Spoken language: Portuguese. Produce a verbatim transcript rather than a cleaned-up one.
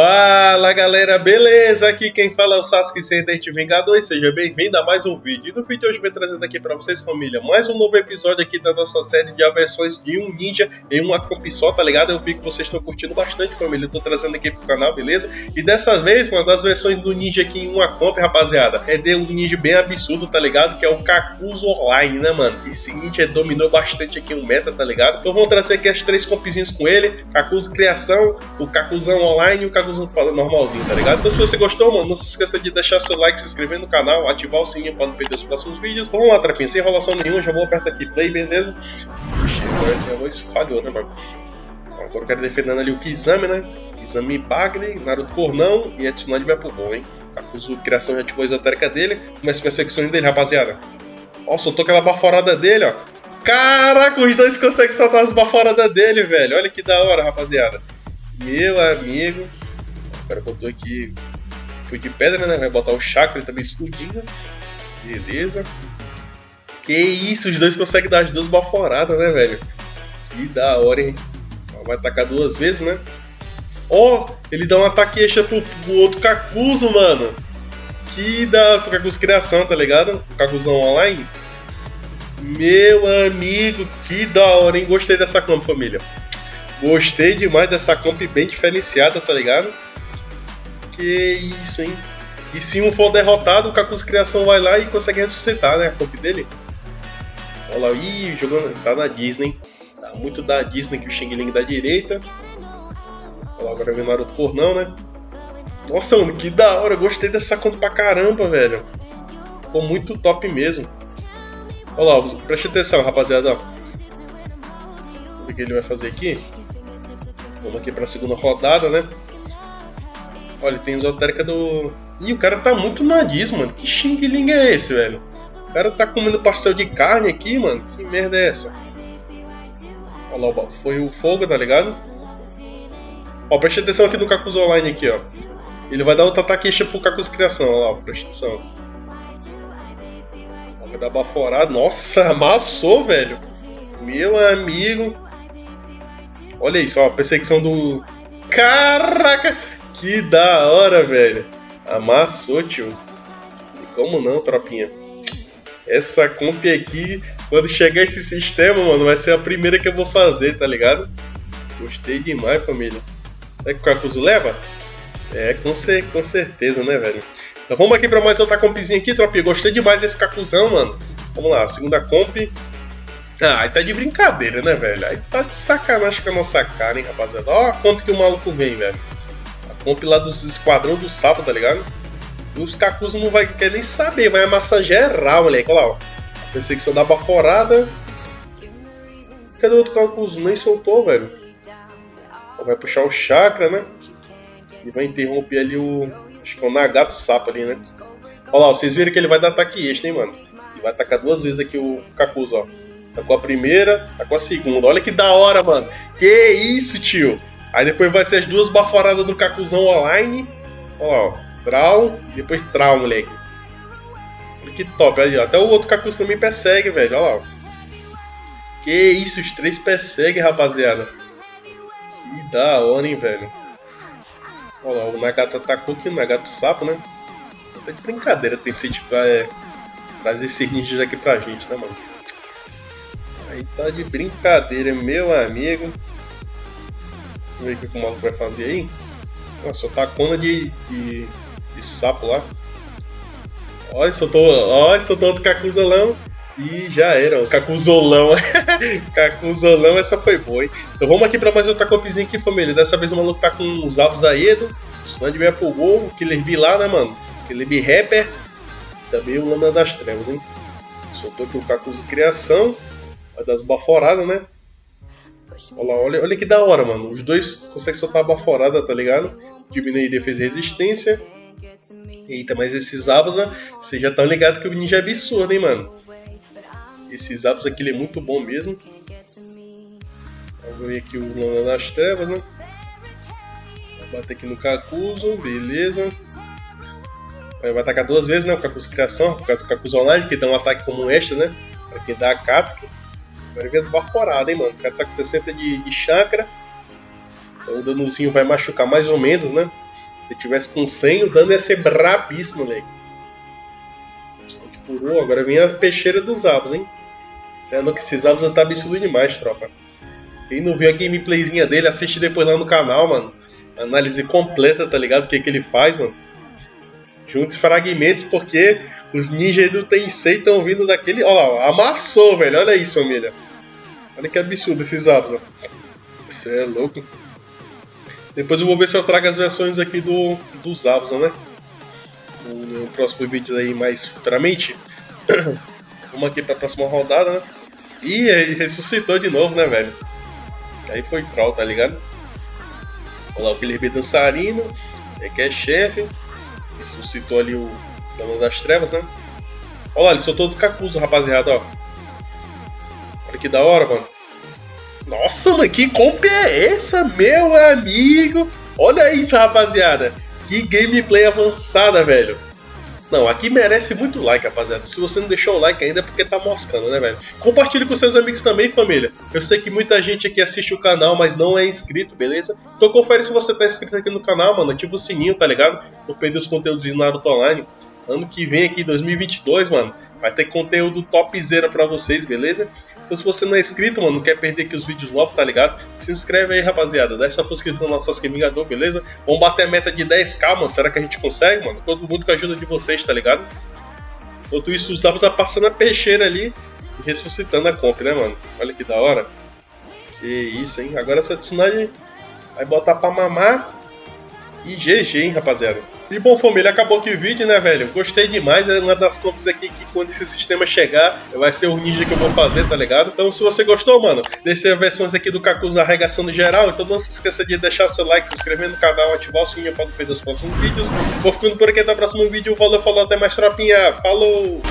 Fala galera, beleza? Aqui quem fala é o Sasuke Vingador e seja bem-vindo a mais um vídeo. E no vídeo de hoje eu venho trazendo aqui pra vocês, família, mais um novo episódio aqui da nossa série de aversões de um ninja em uma copy só, tá ligado? Eu vi que vocês estão curtindo bastante, família, eu tô trazendo aqui pro canal, beleza? E dessa vez, mano, as versões do ninja aqui em uma comp, rapaziada, é de um ninja bem absurdo, tá ligado? Que é o Kakuzu Online, né, mano? Esse ninja dominou bastante aqui o meta, tá ligado? Então vamos trazer aqui as três compzinhas com ele, Kakuzu Criação, o Kakuzu Online e o Kakuzu Normalzinho, tá ligado? Então se você gostou, mano, não se esqueça de deixar seu like, se inscrever no canal, ativar o sininho pra não perder os próximos vídeos. Vamos lá, trapinha, sem enrolação nenhuma, já vou apertar aqui play, beleza? Puxa, minha voz falhou, né, mano? Agora eu quero defendendo ali o Kisame, né? Kisame Bagney, Naruto Cornão e a Tsunade vai pro bom, hein? Kakuzu Criação já ativou a esotérica dele, começa com as secções dele, rapaziada. Ó, soltou aquela baforada dele, ó. Caraca, os dois conseguem soltar as baforadas dele, velho. Olha que da hora, rapaziada. Meu amigo... Agora botou aqui, foi de pedra, né? Vai botar o chakra também explodindo. Beleza. Que isso, os dois conseguem dar as duas baforadas, né, velho? Que da hora, hein? Vai atacar duas vezes, né? Ó, oh, ele dá um ataque extra pro, pro outro Kakuzu, mano. Que da... pro Kakuzu Criação, tá ligado? O Kakuzão Online. Meu amigo, que da hora, hein? Gostei dessa comp, família. Gostei demais dessa comp bem diferenciada, tá ligado? Que isso, hein? E se um for derrotado, o Kakuzu Criação vai lá e consegue ressuscitar, né? A comp dele. Olha lá, ih, jogando. Tá na Disney. Tá muito da Disney que o Xing Ling da direita. Olha lá, agora vem o Naruto Cornão, né? Nossa, mano, que da hora. Eu gostei dessa comp pra caramba, velho. Ficou muito top mesmo. Olha lá, preste atenção, rapaziada. O que ele vai fazer aqui? Vamos aqui pra segunda rodada, né? Olha, tem esotérica do... Ih, o cara tá muito nariz, mano. Que Xing Ling é esse, velho? O cara tá comendo pastel de carne aqui, mano. Que merda é essa? Olha lá, foi o fogo, tá ligado? Ó, preste atenção aqui no Kakuzu Online aqui, ó. Ele vai dar outro ataque extra pro Kakuzu Criação, olha lá, preste atenção. Vai dar baforado. Nossa, amassou, velho. Meu amigo. Olha isso, ó, a perseguição do... Caraca! Que da hora, velho. Amassou, tio. E como não, tropinha? Essa comp aqui, quando chegar esse sistema, mano, vai ser a primeira que eu vou fazer, tá ligado? Gostei demais, família. Será que o Kakuzu leva? É, com, cer com certeza, né, velho? Então vamos aqui pra mais outra compzinha aqui, tropinha. Gostei demais desse Kakuzão, mano. Vamos lá, segunda comp. Ah, aí tá de brincadeira, né, velho? Aí tá de sacanagem com a nossa cara, hein, rapaziada? Ó a comp que o maluco vem, velho. Comp lá dos esquadrão do sapo, tá ligado? E os Kakuzu não vai querer nem saber, vai amassar geral, moleque. Olha lá, ó. A perseguição da baforada. Cadê o outro Kakuzu? Nem soltou, velho. Vai puxar o chakra, né? E vai interromper ali o... Acho que é o Nagato sapo ali, né? Olha lá, ó, vocês viram que ele vai dar ataque extra, hein, mano? Ele vai atacar duas vezes aqui o Kakuzu, ó. Tacou a primeira, tacou a segunda. Olha que da hora, mano. Que isso, tio. Aí depois vai ser as duas baforadas do Kakuzão Online. Ó, trau. Depois trau, moleque. Olha que top. Aí, ó. Até o outro Kakuzu também persegue, velho. Olha lá. Que isso, os três perseguem, rapaziada. Que da hora, hein, velho. Olha lá, o Nagato atacou aqui. O Nagato sapo, né? Tá de brincadeira. Tem sentido pra é, trazer esses ninjas aqui pra gente, né, mano? Aí tá de brincadeira, meu amigo. Vamos ver o que o maluco vai fazer aí. Nossa, soltou a cona de, de, de sapo lá. Olha, soltou, olha, soltou outro Kakuzolão. E já era, o Kakuzolão. Kakuzolão, essa foi boa, hein? Então vamos aqui pra mais outra copzinha aqui, família. Dessa vez o maluco tá com os Alves da Edo. Tsunade vem pro gol, o Killer B lá, né, mano? Killer B Rapper. Também o Lona das Trevas, hein? Soltou aqui o Kakuzu Criação. Vai dar as baforadas, né? Olha, lá, olha, olha que da hora, mano. Os dois conseguem soltar a baforada, tá ligado? Diminui defesa e resistência. Eita, mas esses Zabuza, vocês já estão ligados que o ninja é absurdo, hein, mano? Esse Zabuza aqui ele é muito bom mesmo. Vamos ver aqui o Lona das Trevas, né? Vai bater aqui no Kakuzu, beleza. Vai atacar duas vezes, né? O Kakuzu Criação, o Kakuzu Online, que dá um ataque como um extra, né? Pra quem dá Akatsuki. Vai ver as baforadas, hein, mano. O cara tá com sessenta de, de chakra. Então o danozinho vai machucar mais ou menos, né? Se tivesse com cem, o dano ia ser brabíssimo, moleque. Só que purou, agora vem a peixeira dos Zabuza, hein? Sendo que esses Zabuza tá absurdo demais, tropa. Quem não viu a gameplayzinha dele, assiste depois lá no canal, mano. Análise completa, tá ligado? O que, que ele faz, mano. Juntos fragmentos, porque os ninjas do Tensei estão vindo daquele... Olha lá, amassou, velho. Olha isso, família. Olha que absurdo esses Zabuza. Isso é louco. Depois eu vou ver se eu trago as versões aqui do, do Zabuza, né? No próximo vídeo aí, mais futuramente. Vamos aqui pra próxima rodada, né? Ih, ele ressuscitou de novo, né, velho? Aí foi troll, tá ligado? Olha lá, o Killer B Dançarino. É que é chefe. Ressuscitou ali o Lama das Trevas, né? Olha lá, ele soltou do Kakuzu, rapaziada, ó. Olha que da hora, mano. Nossa, mano, que compra é essa, meu amigo? Olha isso, rapaziada. Que gameplay avançada, velho. Não, aqui merece muito like, rapaziada. Se você não deixou o like ainda é porque tá moscando, né, velho? Compartilhe com seus amigos também, família. Eu sei que muita gente aqui assiste o canal, mas não é inscrito, beleza? Então confere se você tá inscrito aqui no canal, mano. Ativa o sininho, tá ligado? Não perder os conteúdos do Naruto Online. Ano que vem aqui, dois mil e vinte e dois, mano, vai ter conteúdo topzera pra vocês, beleza? Então se você não é inscrito, mano, não quer perder aqui os vídeos novos, tá ligado? Se inscreve aí, rapaziada. Dá essa força aqui no nosso Sasuke Vingador, beleza? Vamos bater a meta de dez K, mano. Será que a gente consegue, mano? Todo mundo com a ajuda de vocês, tá ligado? Enquanto isso, os Zabuza passando a peixeira ali e ressuscitando a comp, né, mano? Olha que da hora. Que isso, hein? Agora essa Tsunade vai botar pra mamar. E G G, hein, rapaziada. E bom, família, acabou aqui o vídeo, né, velho? Gostei demais, é uma das compras aqui que quando esse sistema chegar, vai ser o ninja que eu vou fazer, tá ligado? Então se você gostou, mano, dessas versões aqui do Kakuzu arregaçando geral, então não se esqueça de deixar seu like, se inscrever no canal, ativar o sininho para não perder os próximos vídeos. Vou ficando por aqui até o próximo vídeo, valeu, falou, até mais, tropinha, falou!